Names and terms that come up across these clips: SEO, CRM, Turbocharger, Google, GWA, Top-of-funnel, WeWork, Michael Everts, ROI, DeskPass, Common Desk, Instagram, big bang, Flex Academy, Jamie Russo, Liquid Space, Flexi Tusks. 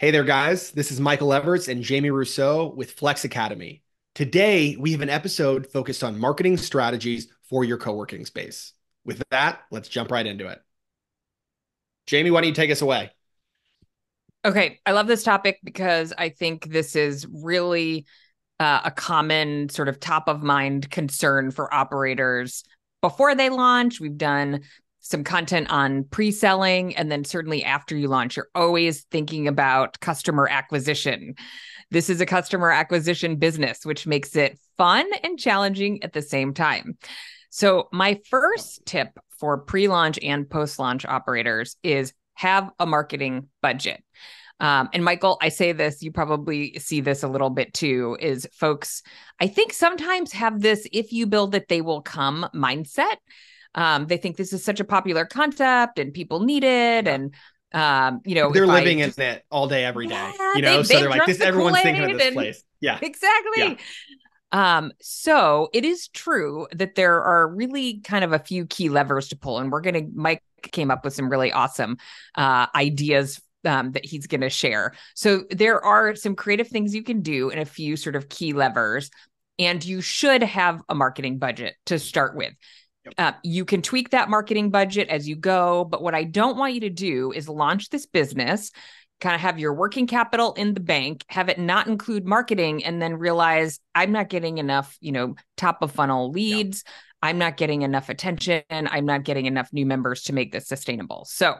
Hey there, guys. This is Michael Everts and Jamie Russo with Flex Academy. Today, we have an episode focused on marketing strategies for your co-working space. With that, let's jump right into it. Jamie, why don't you take us away? Okay. I love this topic because I think this is really a common sort of top of mind concern for operators before they launch. We've done some content on pre-selling, and then certainly after you launch, you're always thinking about customer acquisition. This is a customer acquisition business, which makes it fun and challenging at the same time. So my first tip for pre-launch and post-launch operators is have a marketing budget. And Michael, I say this, you probably see this a little bit too, is folks, I think sometimes have this, if you build it, they will come mindset. They think this is such a popular concept and people need it. And, they're living in it all day, every day, so they're like this, everyone's thinking of this place. Yeah, exactly. Yeah. So it is true that there are really kind of a few key levers to pull, and Mike came up with some really awesome, ideas, that he's going to share. So there are some creative things you can do and a few sort of key levers, and you should have a marketing budget to start with. You can tweak that marketing budget as you go, but what I don't want you to do is launch this business, kind of have your working capital in the bank, have it not include marketing, and then realize I'm not getting enough, top of funnel leads. Yep. I'm not getting enough attention. I'm not getting enough new members to make this sustainable. So,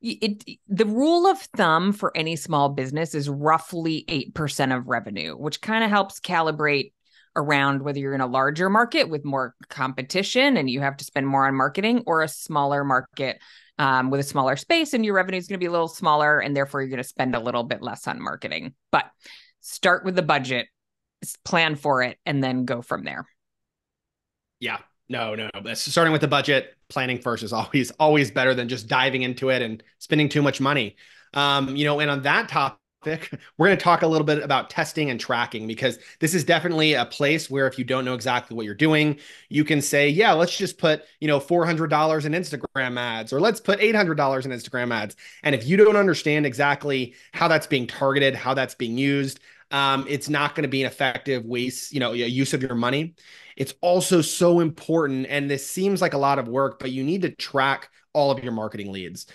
the rule of thumb for any small business is roughly 8% of revenue, which kind of helps calibrate around whether you're in a larger market with more competition and you have to spend more on marketing, or a smaller market with a smaller space and your revenue is going to be a little smaller and therefore you're going to spend a little bit less on marketing. But start with the budget, plan for it, and then go from there. Yeah, no. Starting with the budget, planning first is always better than just diving into it and spending too much money. And on that topic, we're going to talk a little bit about testing and tracking, because this is definitely a place where if you don't know exactly what you're doing, you can say, yeah, let's just put, $400 in Instagram ads, or let's put $800 in Instagram ads. And if you don't understand exactly how that's being targeted, how that's being used, it's not going to be an effective use of your money. It's also so important, and this seems like a lot of work, but you need to track all of your marketing leads.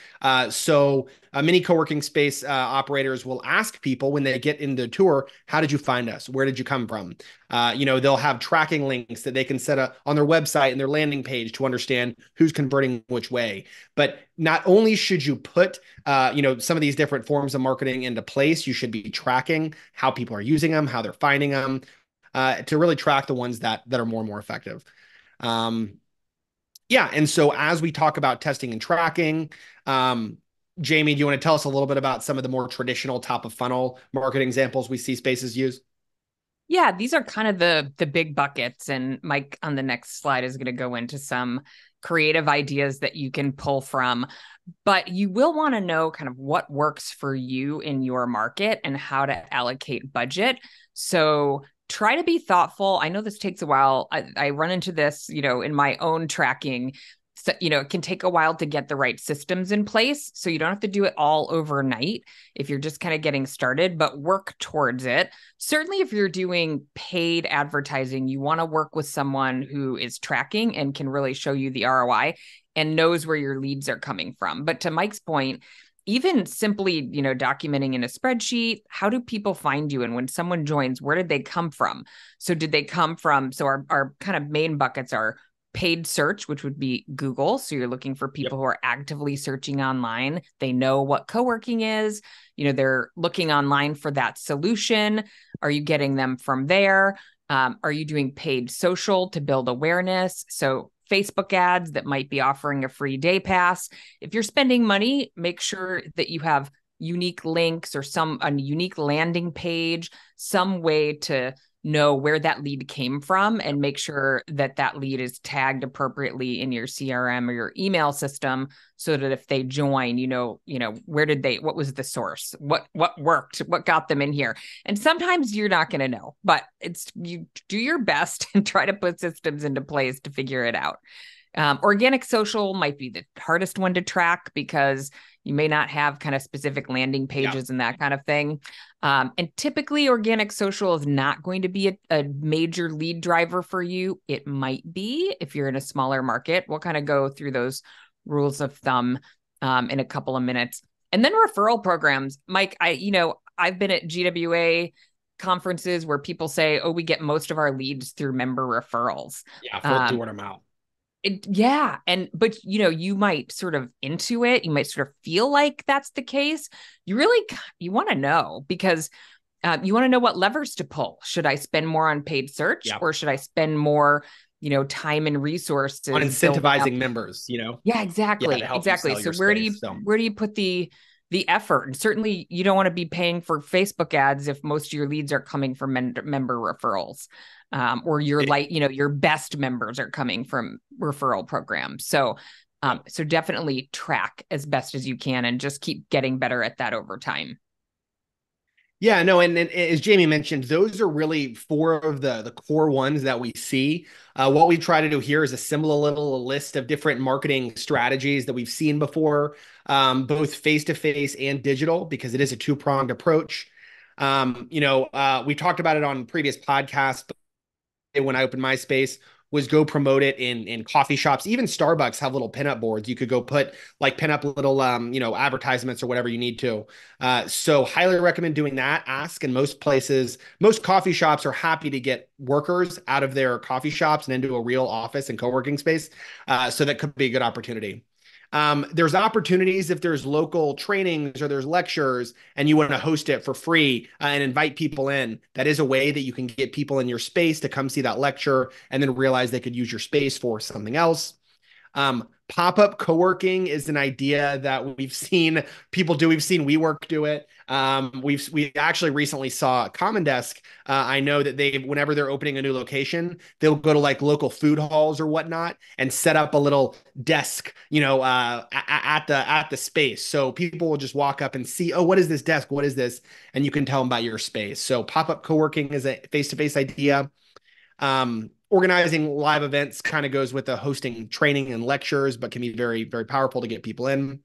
So many co-working space operators will ask people when they get into the tour, how did you find us? Where did you come from? They'll have tracking links that they can set up on their website and their landing page to understand who's converting which way. But not only should you put, some of these different forms of marketing into place, you should be tracking how people are using them, how they're finding them, to really track the ones that are more and more effective. And so as we talk about testing and tracking, Jamie, do you want to tell us a little bit about some of the more traditional top of funnel marketing examples we see spaces use? Yeah, these are kind of the big buckets. And Mike on the next slide is going to go into some creative ideas that you can pull from. But you will want to know kind of what works for you in your market and how to allocate budget. So try to be thoughtful. I know this takes a while. I run into this, in my own tracking. So, it can take a while to get the right systems in place. So you don't have to do it all overnight if you're just kind of getting started, but work towards it. Certainly if you're doing paid advertising, you want to work with someone who is tracking and can really show you the ROI and knows where your leads are coming from. But to Mike's point, even simply, documenting in a spreadsheet, how do people find you? And when someone joins, where did they come from? So our kind of main buckets are paid search, which would be Google. So you're looking for people who are actively searching online. They know what co-working is. They're looking online for that solution. Are you getting them from there? Are you doing paid social to build awareness? So Facebook ads that might be offering a free day pass. If you're spending money, make sure that you have unique links or a unique landing page, some way to know where that lead came from, and make sure that lead is tagged appropriately in your CRM or your email system, so that if they join, what was the source? What worked? What got them in here? And sometimes you're not going to know, but you do your best and try to put systems into place to figure it out. Organic social might be the hardest one to track because you may not have kind of specific landing pages and that kind of thing. And typically organic social is not going to be a major lead driver for you. It might be if you're in a smaller market. We'll kind of go through those rules of thumb in a couple of minutes. And then referral programs. Mike, I've been at GWA conferences where people say, oh, we get most of our leads through member referrals. Yeah, word of mouth. But you might sort of intuit, you might sort of feel like that's the case. You want to know because you want to know what levers to pull. Should I spend more on paid search or should I spend more, time and resources on incentivizing members, Yeah, exactly. Yeah, exactly. So where do you put the effort? And certainly you don't want to be paying for Facebook ads if most of your leads are coming from member referrals. Or your best members are coming from referral programs. So definitely track as best as you can and just keep getting better at that over time. Yeah, no. And as Jamie mentioned, those are really four of the core ones that we see. What we try to do here is assemble a little list of different marketing strategies that we've seen before, both face-to-face and digital, because it is a two-pronged approach. We talked about it on previous podcasts. When I opened MySpace, was go promote it in coffee shops. Even Starbucks have little pinup boards. You could go put pinup little, advertisements or whatever you need to. So highly recommend doing that. Ask in most places, most coffee shops are happy to get workers out of their coffee shops and into a real office and co-working space. So that could be a good opportunity. There's opportunities if there's local trainings or there's lectures and you want to host it for free and invite people in. That is a way that you can get people in your space to come see that lecture and then realize they could use your space for something else. Pop-up co-working is an idea that we've seen people do. We've seen WeWork do it. We actually recently saw Common Desk. I know that whenever they're opening a new location, they'll go to local food halls or whatnot and set up a little desk, at the space. So people will just walk up and see, oh, what is this desk? What is this? And you can tell them about your space. So pop-up co-working is a face-to-face idea. Organizing live events kind of goes with the hosting training and lectures, but can be very, very powerful to get people in.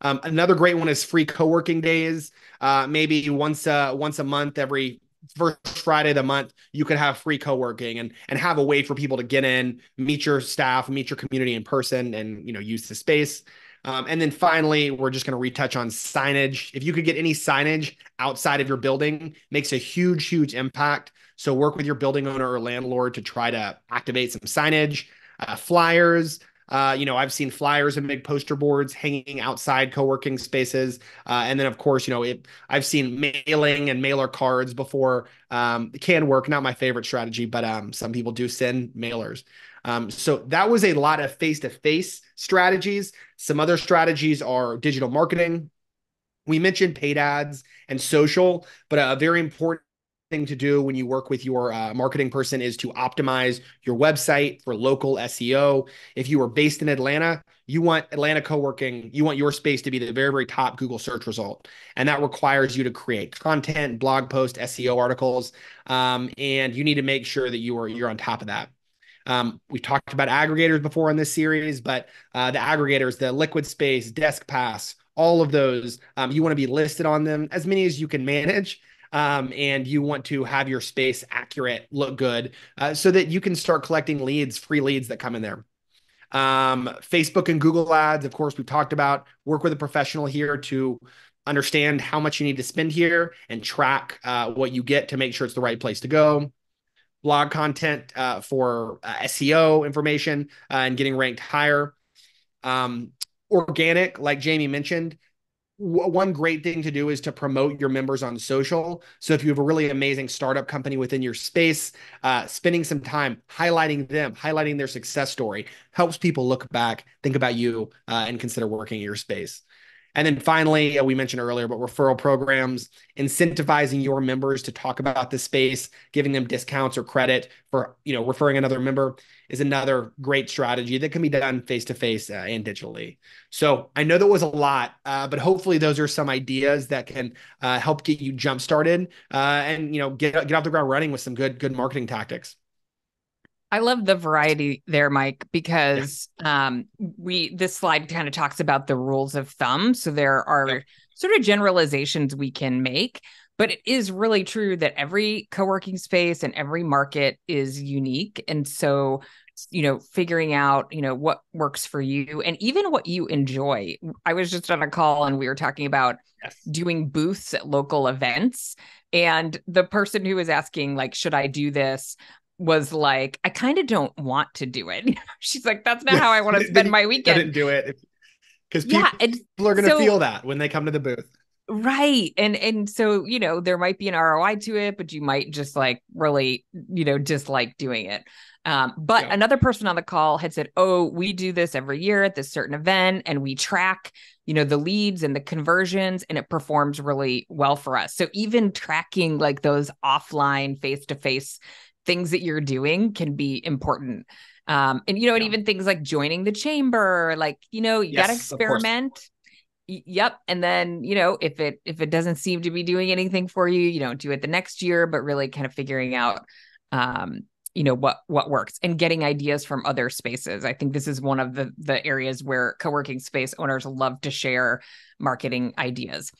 Another great one is free co-working days. Maybe once a month, every first Friday of the month, you could have free co-working and have a way for people to get in, meet your staff, meet your community in person and, use the space. And then finally, we're just going to retouch on signage. If you could get any signage outside of your building, makes a huge, huge impact. So work with your building owner or landlord to try to activate some signage, flyers. I've seen flyers and big poster boards hanging outside co-working spaces. And then, of course, I've seen mailing and mailer cards before. It can work. Not my favorite strategy, but some people do send mailers. So that was a lot of face-to-face strategies. Some other strategies are digital marketing. We mentioned paid ads and social, but a very important thing to do when you work with your marketing person is to optimize your website for local SEO. If you are based in Atlanta, you want Atlanta co-working, you want your space to be the very, very top Google search result. And that requires you to create content, blog posts, SEO articles. And you need to make sure that you're on top of that. We talked about aggregators before in this series, but the aggregators, the Liquid Space, DeskPass, all of those, you want to be listed on them, as many as you can manage. And you want to have your space accurate, look good, so that you can start collecting leads, free leads that come in there. Facebook and Google ads, of course, we've talked about. Work with a professional here to understand how much you need to spend here and track what you get to make sure it's the right place to go. Blog content for SEO information and getting ranked higher. Organic, like Jamie mentioned, one great thing to do is to promote your members on social. So if you have a really amazing startup company within your space, spending some time highlighting them, highlighting their success story helps people look back, think about you, and consider working in your space. And then finally, we mentioned earlier, but referral programs, incentivizing your members to talk about the space, giving them discounts or credit for referring another member is another great strategy that can be done face-to-face and digitally. So I know that was a lot, but hopefully those are some ideas that can help get you jump-started and get off the ground running with some good marketing tactics. I love the variety there, Mike, because this slide kind of talks about the rules of thumb. So there are sort of generalizations we can make, but it is really true that every co-working space and every market is unique. And so, you know, figuring out, you know, what works for you and even what you enjoy. I was just on a call and we were talking about doing booths at local events. And the person who was asking, like, should I do this? Was like, I kind of don't want to do it. She's like, that's not how I want to spend my weekend. I didn't do it. Because people are going to feel that when they come to the booth. Right. And so, you know, there might be an ROI to it, but you might just like really, you know, dislike doing it. But another person on the call had said, oh, we do this every year at this certain event and we track, you know, the leads and the conversions and it performs really well for us. So even tracking like those offline face-to-face things that you're doing can be important. And, you know, and even things like joining the chamber, like, you know, you got to experiment. Yep. And then, you know, if it doesn't seem to be doing anything for you, you don't do it the next year, but really kind of figuring out, you know, what works and getting ideas from other spaces. I think this is one of the areas where co-working space owners love to share marketing ideas.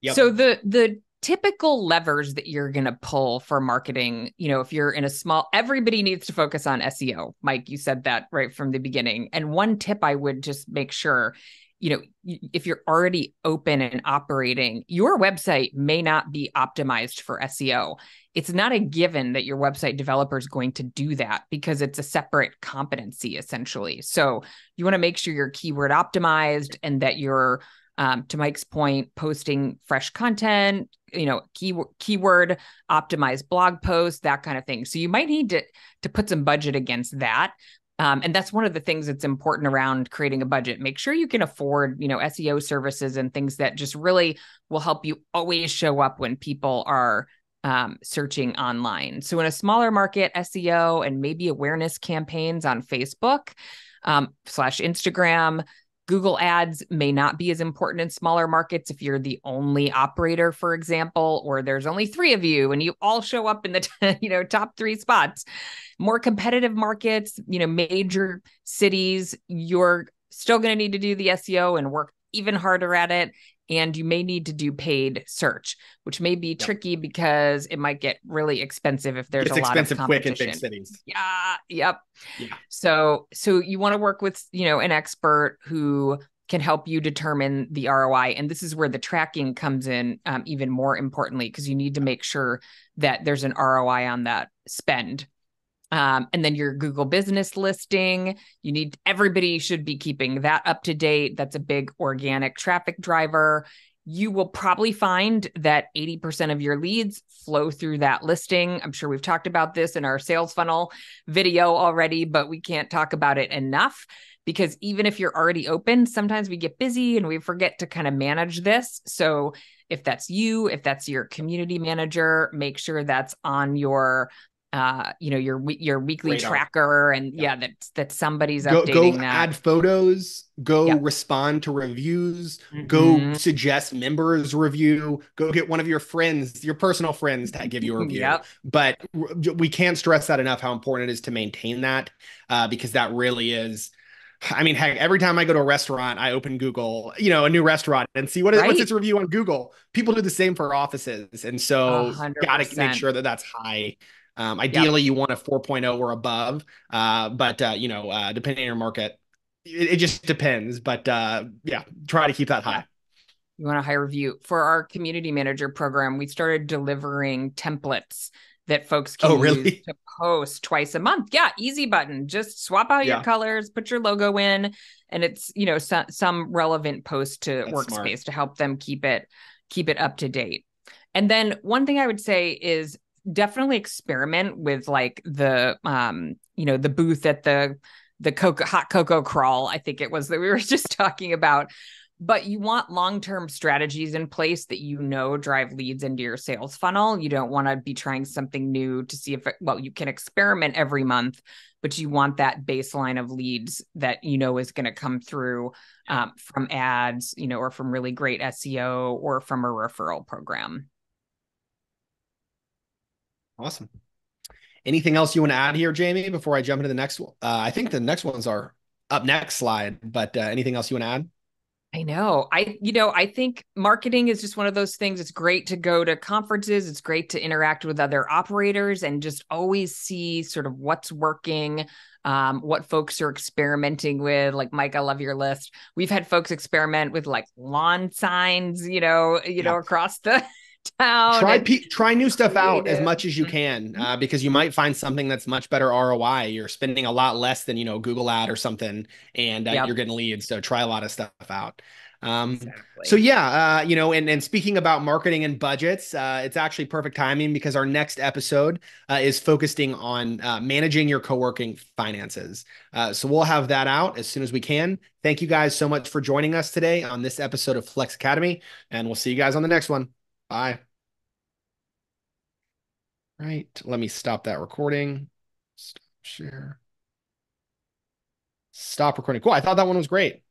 Yep. So the typical levers that you're going to pull for marketing, you know, if you're in a small, everybody needs to focus on SEO. Mike, you said that right from the beginning. And one tip I would just make sure, you know, if you're already open and operating, your website may not be optimized for SEO. It's not a given that your website developer is going to do that because it's a separate competency, essentially. So you want to make sure you're keyword optimized and that you're, to Mike's point, posting fresh content, you know, keyword optimized blog posts, that kind of thing. So you might need to put some budget against that. And that's one of the things that's important around creating a budget. Make sure you can afford, you know, SEO services and things that just really will help you always show up when people are searching online. So in a smaller market, SEO and maybe awareness campaigns on Facebook / Instagram, Google ads may not be as important in smaller markets if you're the only operator, for example, or there's only three of you and you all show up in the, you know, top three spots. More competitive markets, you know, major cities, you're still going to need to do the SEO and work even harder at it. And you may need to do paid search, which may be tricky because it might get really expensive if there's a lot of competition. It's expensive quick in big cities. Yeah. Yep. Yeah. So you want to work with, you know, an expert who can help you determine the ROI. And this is where the tracking comes in even more importantly, because you need to make sure that there's an ROI on that spend. And then your Google business listing, everybody should be keeping that up to date. That's a big organic traffic driver. You will probably find that 80% of your leads flow through that listing. I'm sure we've talked about this in our sales funnel video already, but we can't talk about it enough because even if you're already open, sometimes we get busy and we forget to kind of manage this. So if that's you, if that's your community manager, make sure that's on your you know, your weekly radar tracker, and that somebody's updating that. Go add photos, go respond to reviews, go suggest members review, go get one of your friends, your personal friends to give you a review. But we can't stress that enough, how important it is to maintain that, because that really is, I mean, heck, every time I go to a restaurant, I open Google, you know, a new restaurant and see what's its review on Google. People do the same for offices. And so 100%. Gotta make sure that that's high. Ideally, you want a 4.0 or above, but depending on your market, it just depends. But try to keep that high. You want a high review. For our community manager program, we started delivering templates that folks can use to post twice a month. Yeah, easy button. Just swap out your colors, put your logo in, and it's, you know, some relevant post to That's Workspace smart. To help them keep it up to date. And then one thing I would say is, definitely experiment with like the, you know, the booth at the hot cocoa crawl, I think it was, that we were just talking about, but you want long-term strategies in place that, you know, drive leads into your sales funnel. You don't want to be trying something new to see if, you can experiment every month, but you want that baseline of leads that, you know, is going to come through from ads, you know, or from really great SEO or from a referral program. Awesome. Anything else you want to add here, Jamie, before I jump into the next one? I think the next ones are up next slide, but anything else you want to add? I know. I think marketing is just one of those things. It's great to go to conferences. It's great to interact with other operators and just always see sort of what's working, what folks are experimenting with. Like, Mike, I love your list. We've had folks experiment with like lawn signs, you know, across the town. Try new stuff out as much as you can, because you might find something that's much better ROI. You're spending a lot less than, Google ad or something, and you're getting leads. So try a lot of stuff out. Exactly. So and speaking about marketing and budgets, it's actually perfect timing because our next episode is focusing on managing your co-working finances. So we'll have that out as soon as we can. Thank you guys so much for joining us today on this episode of Flex Academy, and we'll see you guys on the next one. Bye. All right. Let me stop that recording. Stop recording. Cool. I thought that one was great.